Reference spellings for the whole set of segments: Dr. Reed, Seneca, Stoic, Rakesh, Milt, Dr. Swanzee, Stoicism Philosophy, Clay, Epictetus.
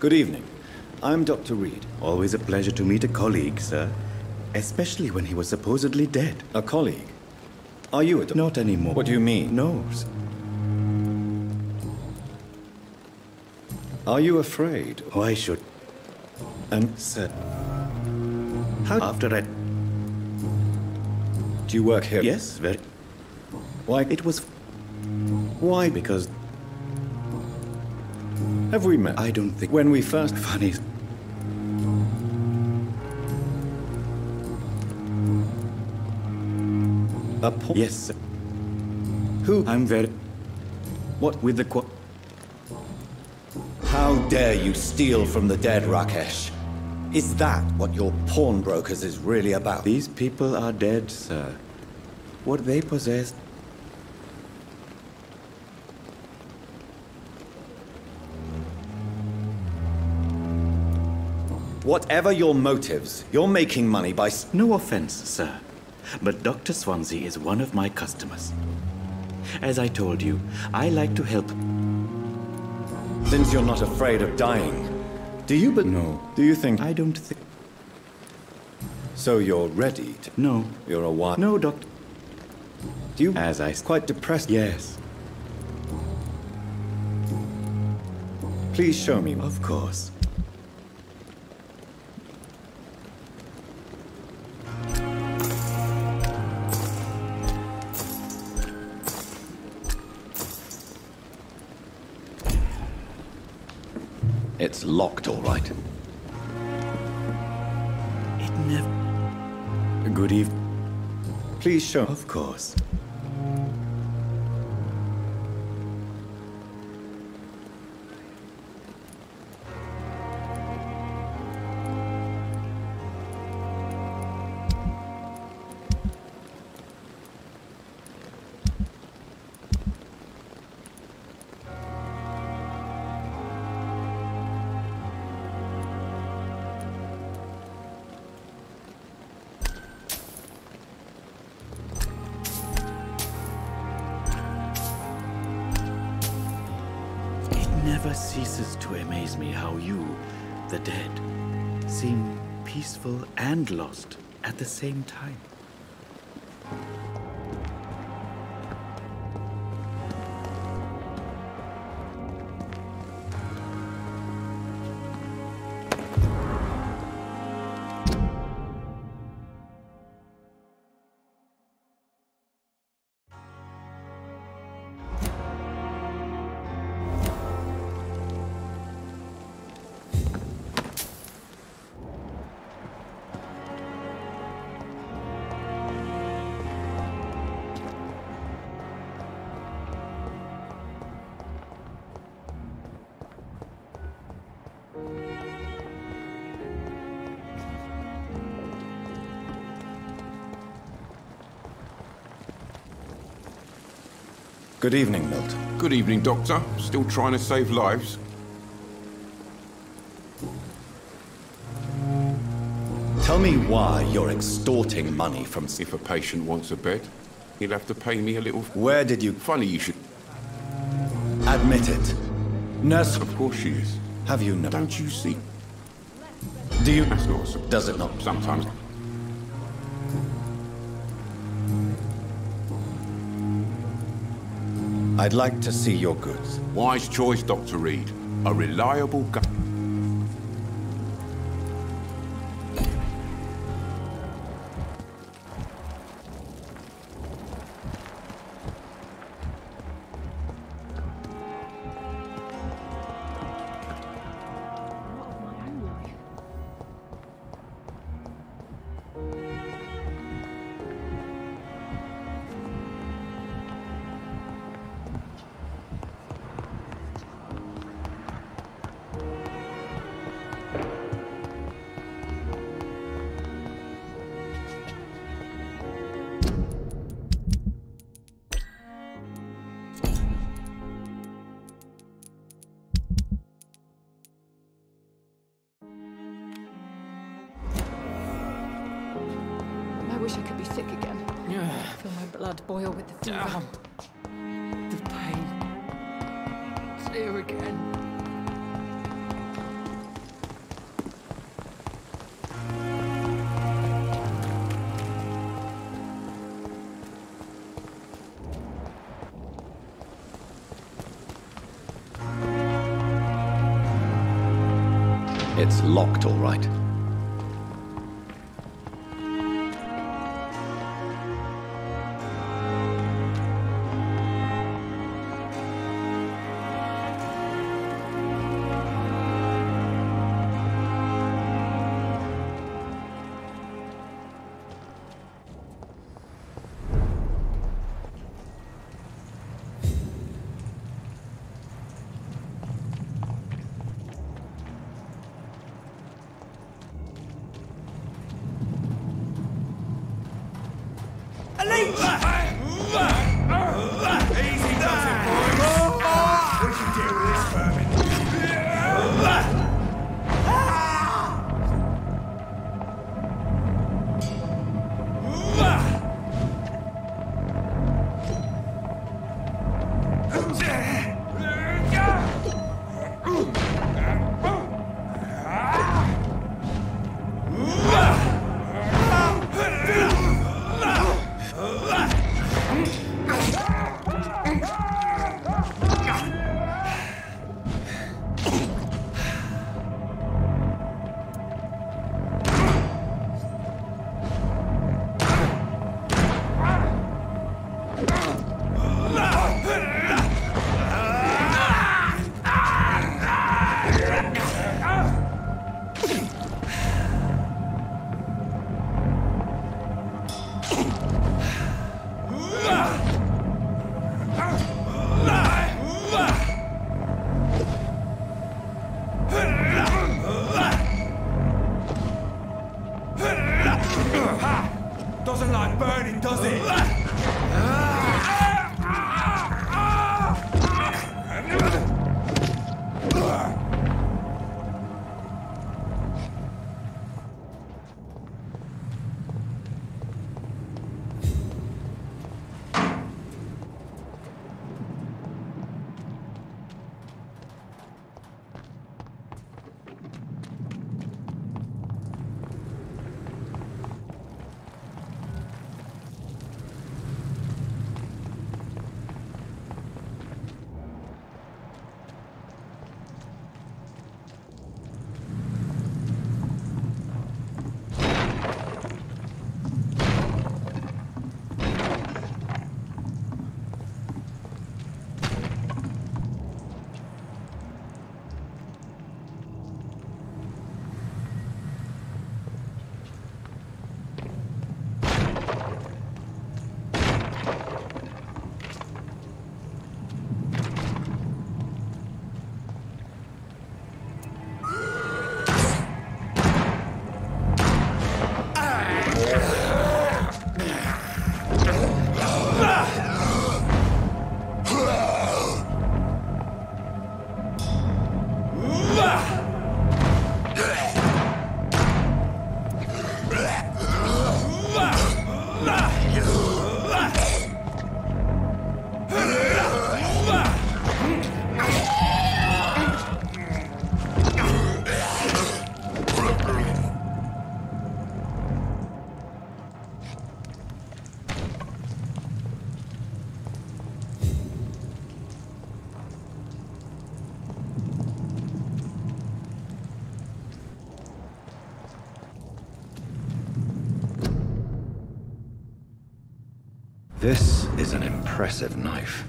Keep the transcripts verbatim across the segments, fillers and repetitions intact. Good evening. I'm Doctor Reed. Always a pleasure to meet a colleague, sir. Especially when he was supposedly dead. A colleague? Are you a doctor? Not anymore. What do you mean? No, sir. Are you afraid? Why should... And, sir... How... After I... Do you work here? Yes, very... Why? It was... Why? Because... Have we met? I don't think... When we first... Funny... A po... Yes, sir. Who? I'm very... What with the... Qu How dare you steal from the dead, Rakesh? Is that what your pawnbrokers is really about? These people are dead, sir. What they possess... Whatever your motives, you're making money by... No offense, sir, but Doctor Swanzee is one of my customers. As I told you, I like to help... Since you're not afraid of dying, do you but no. Do you think... I don't think... So you're ready to... No. You're a wife... No, doctor... Do you... As I... Quite depressed... Yes. Please show me... Of course. It's locked, all right. It never... Good evening. Please show... Of course. Never ceases to amaze me how you, the dead, seem peaceful and lost at the same time. Good evening, Milt. Good evening, Doctor. Still trying to save lives? Tell me why you're extorting money from... If a patient wants a bed, he'll have to pay me a little... Where did you... Funny you should... Admit it. Nurse... Of course she is. Have you... No... Don't you see... Do you... That's not a... Does it not... Sometimes... I'd like to see your goods. Wise choice, Doctor Reed. A reliable gu... I wish I could be sick again. Yeah. I feel my blood boil with the fever. Damn. The pain. It's here again. It's locked, all right. This is an impressive knife.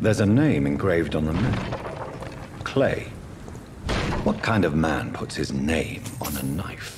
There's a name engraved on the metal. Clay. What kind of man puts his name on a knife?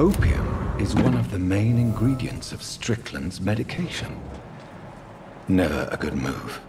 Opium is one of the main ingredients of Strickland's medication. Never a good move.